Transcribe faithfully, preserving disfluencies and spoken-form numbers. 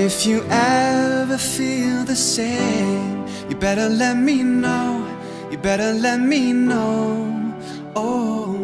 If you ever feel the same, you better let me know, you better let me know, oh.